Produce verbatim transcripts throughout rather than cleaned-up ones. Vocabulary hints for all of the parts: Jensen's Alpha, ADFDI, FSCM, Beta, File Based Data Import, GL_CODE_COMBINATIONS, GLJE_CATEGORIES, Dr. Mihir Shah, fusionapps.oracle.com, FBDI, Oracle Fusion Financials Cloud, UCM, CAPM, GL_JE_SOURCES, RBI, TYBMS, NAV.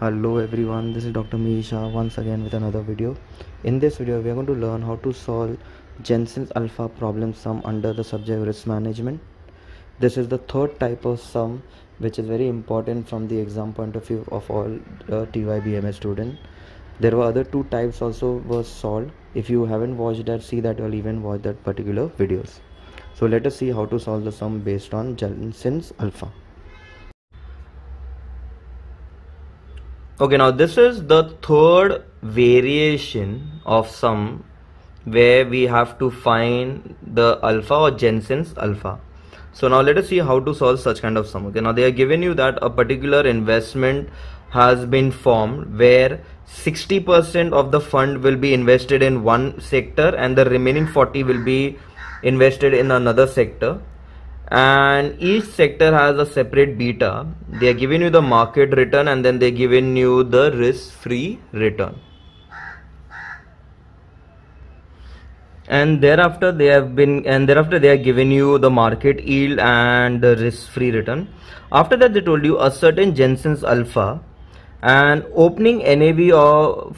Hello everyone, this is Doctor Mihir Shah once again with another video. In this video we are going to learn how to solve Jensen's Alpha problem sum under the subject risk management. This is the third type of sum which is very important from the exam point of view of all uh, T Y B M S students. There were other two types also were solved. If you haven't watched that, see that or even watch that particular videos. So let us see how to solve the sum based on Jensen's Alpha. Okay, now this is the third variation of sum where we have to find the alpha or Jensen's alpha. So now let us see how to solve such kind of sum. Okay, now they are given you that a particular investment has been formed where sixty percent of the fund will be invested in one sector and the remaining forty will be invested in another sector. And each sector has a separate beta. They are giving you the market return and then they are giving you the risk-free return. And thereafter they have been and thereafter they are giving you the market yield and the risk-free return. After that they told you a certain Jensen's alpha and opening N A V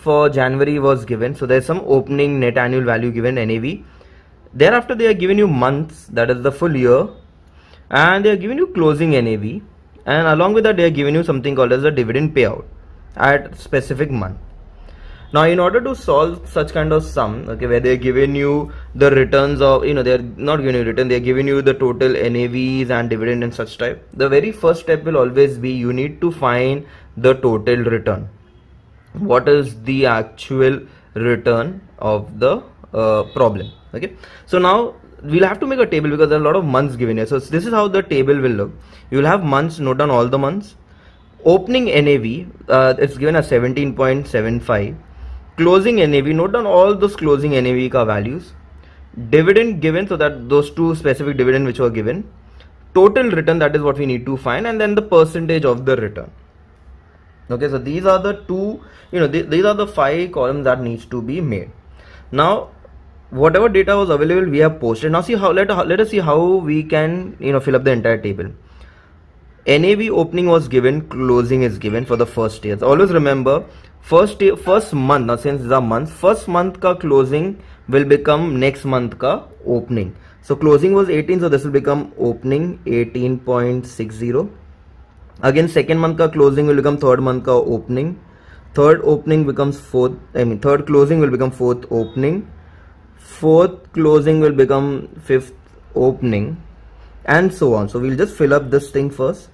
for January was given. So there is some opening net annual value given N A V. Thereafter they are giving you months, that is the full year. And they are giving you closing N A V, and along with that they are giving you something called as a dividend payout at specific month. Now in order to solve such kind of sum, okay, where they are giving you the returns of, you know, they are not giving you return, they are giving you the total N A Vs and dividend and such type. The very first step will always be you need to find the total return. What is the actual return of the uh, problem? Okay, so now we'll have to make a table because there are a lot of months given here. So this is how the table will look. You will have months, note down all the months. Opening N A V, uh, it's given as seventeen point seven five. Closing N A V, note down all those closing N A V ka values. Dividend given, so that those two specific dividend which were given. Total return, that is what we need to find, and then the percentage of the return. Okay, so these are the two, you know, th these are the five columns that needs to be made. Now, whatever data was available we have posted. Now see how let, let us see how we can, you know, fill up the entire table. N A V opening was given, closing is given for the first year. So always remember first year, first month. Now since it's a month, first month ka closing will become next month ka opening. So closing was eighteen, so this will become opening eighteen point six zero. Again second month ka closing will become third month ka opening. Third opening becomes fourth, I mean third closing will become fourth opening. Fourth closing will become fifth opening and so on. So we'll just fill up this thing first.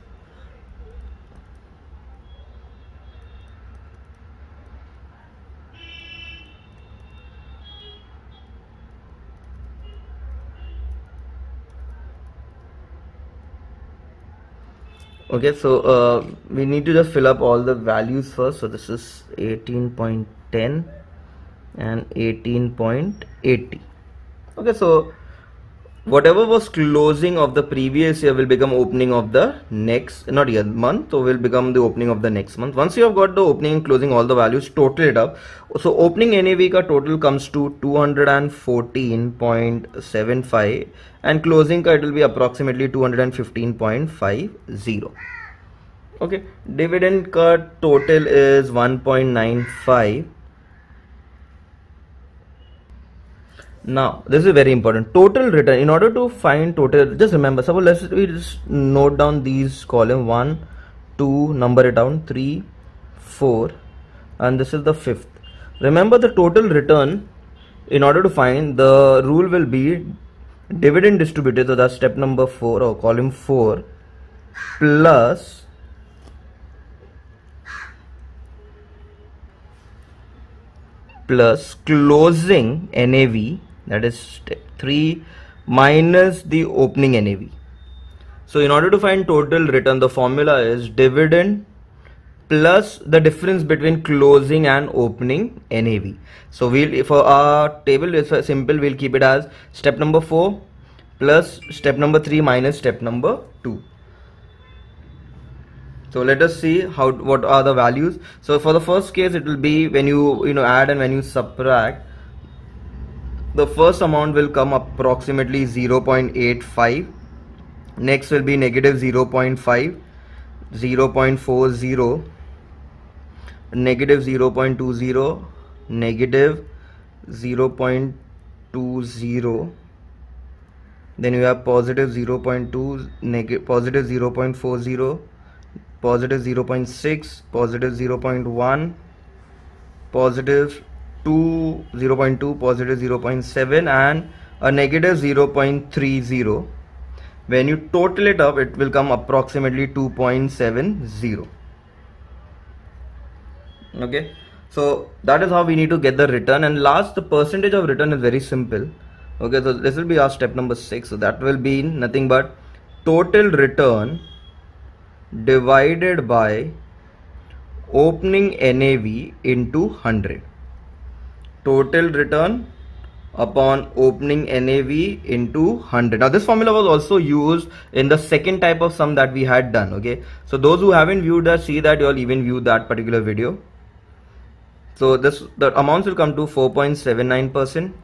Okay, so uh, we need to just fill up all the values first. So this is eighteen point ten and eighteen point eighty. Okay, so whatever was closing of the previous year will become opening of the next, not year, month, so will become the opening of the next month. Once you have got the opening and closing all the values, total it up. So opening N A V ka total comes to two hundred fourteen point seven five and closing ka it will be approximately two hundred fifteen point five zero. Okay, dividend ka total is one point nine five. Now this is very important, total return. In order to find total, just remember, suppose let's we just note down these column one, two, number it down, three, four, and this is the fifth. Remember the total return, in order to find, the rule will be dividend distributed, so that's step number four or column four, plus plus closing N A V, that is step three, minus the opening N A V. So in order to find total return, the formula is dividend plus the difference between closing and opening N A V. So we'll, for our table it's simple, we'll keep it as step number four plus step number three minus step number two. So let us see how, what are the values. So for the first case it will be when you you know add and when you subtract, the first amount will come approximately zero point eight five, next will be negative zero point five, zero point four zero, negative zero point two zero, negative zero point two zero, then you have positive zero point two, negative positive zero point four zero, positive zero point six, positive zero point one, positive two, zero point two, positive zero point seven, and a negative zero point three zero. When you total it up, it will come approximately two point seven zero. Okay, so that is how we need to get the return. And last, the percentage of return is very simple. Okay, so this will be our step number six. So that will be nothing but total return divided by opening N A V into one hundred. Total return upon opening N A V into one hundred. Now this formula was also used in the second type of sum that we had done. Okay, so those who haven't viewed that, see that, you all even view that particular video. So this, the amounts will come to four point seven nine percent,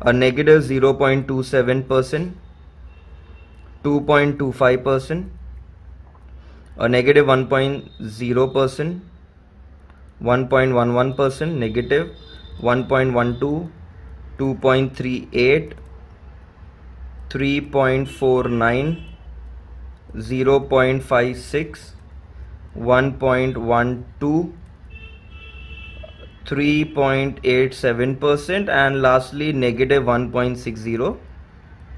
a negative zero point two seven percent, two point two five percent, a negative one point zero percent, one point one one percent, negative one point one two, two point three eight, three point four nine, zero point five six, one point one two, three point eight seven percent, and lastly negative one point six zero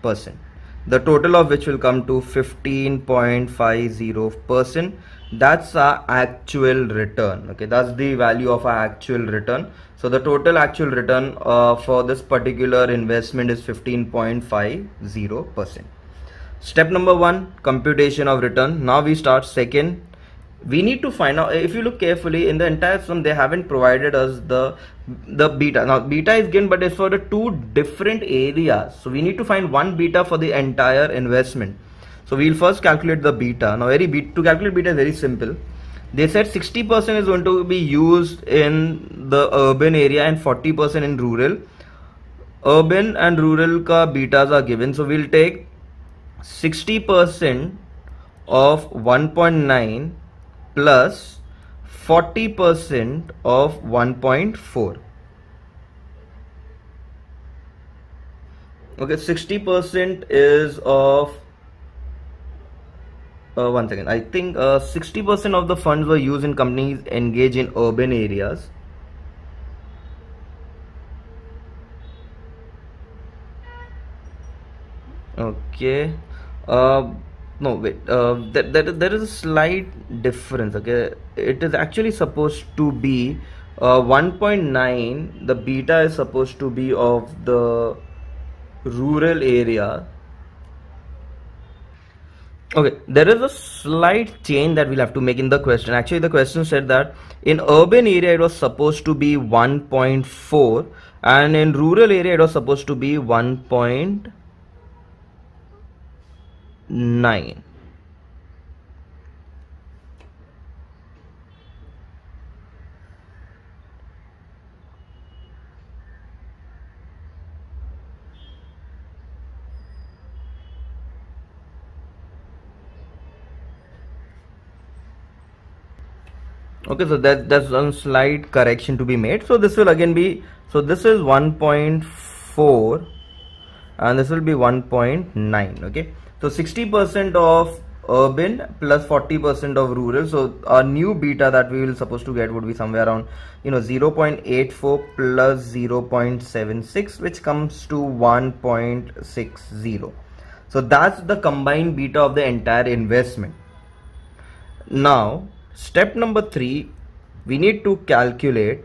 percent, the total of which will come to fifteen point five zero percent. That's our actual return. Okay, that's the value of our actual return. So the total actual return uh, for this particular investment is fifteen point five zero percent. Step number one, computation of return. Now we start. Second, we need to find out, if you look carefully in the entire sum, they haven't provided us the the beta. Now beta is given, but it's for the two different areas, so we need to find one beta for the entire investment. So we'll first calculate the beta. Now very beta, to calculate beta is very simple. They said sixty percent is going to be used in the urban area and forty percent in rural. Urban and rural ka betas are given, so we'll take sixty percent of one point nine plus forty percent of one point four. Okay, sixty percent is of Uh, one second, I think sixty percent uh, of the funds were used in companies engaged in urban areas. Okay, uh, no wait, uh, that there, there is a slight difference. Okay, it is actually supposed to be uh, one point nine, the beta is supposed to be of the rural area. Okay, there is a slight change that we'll have to make in the question. Actually, the question said that in urban area it was supposed to be one point four, and in rural area it was supposed to be one point nine. Okay, so that that's one slight correction to be made. So this will again be, so this is one point four and this will be one point nine. Okay, so sixty percent of urban plus forty percent of rural. So our new beta that we will supposed to get would be somewhere around, you know, zero point eight four plus zero point seven six, which comes to one point six zero. So that's the combined beta of the entire investment. Now step number three, we need to calculate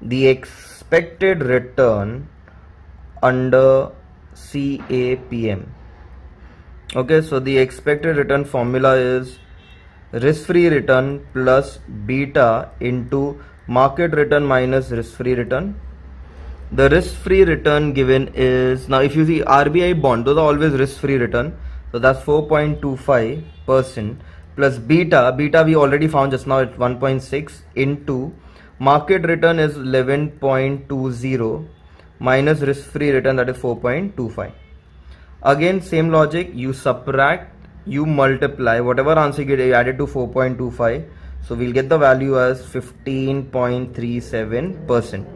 the expected return under C A P M. Okay, so the expected return formula is risk-free return plus beta into market return minus risk-free return. The risk-free return given is, now if you see R B I bond, those are always risk-free return. So that's four point two five percent. Plus beta, beta we already found just now at one point six, into market return is eleven point two zero minus risk free return, that is four point two five. Again same logic, you subtract, you multiply, whatever answer you get you add it to four point two five. So we'll get the value as fifteen point three seven percent.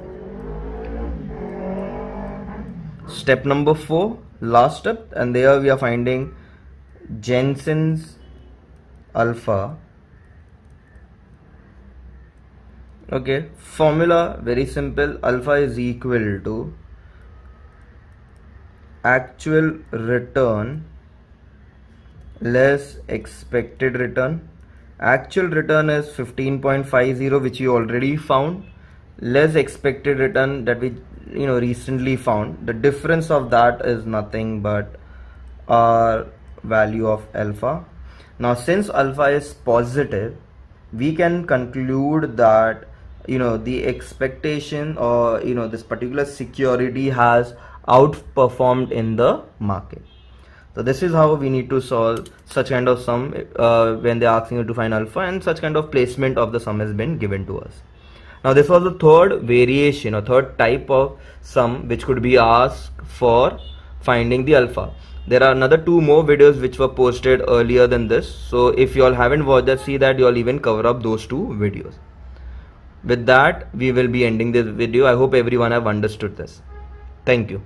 Step number four, last step, and there we are finding Jensen's Alpha. Okay, formula very simple. Alpha is equal to actual return less expected return. Actual return is fifteen point five zero, which you already found, less expected return that we you know recently found. The difference of that is nothing but our value of alpha. Now since alpha is positive, we can conclude that you know the expectation or you know this particular security has outperformed in the market. So this is how we need to solve such kind of sum uh, when they are asking you to find alpha, and such kind of placement of the sum has been given to us. Now this was the third variation or third type of sum which could be asked for finding the alpha. There are another two more videos which were posted earlier than this. So if you all haven't watched that, see that you all even cover up those two videos. With that, we will be ending this video. I hope everyone have understood this. Thank you.